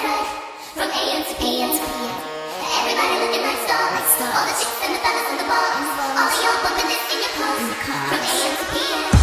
smoke from AM to PM to PM. Everybody looking like stars. All the chicks and the fellas on the bars. All y'all bumping this in your cars from AM to PM.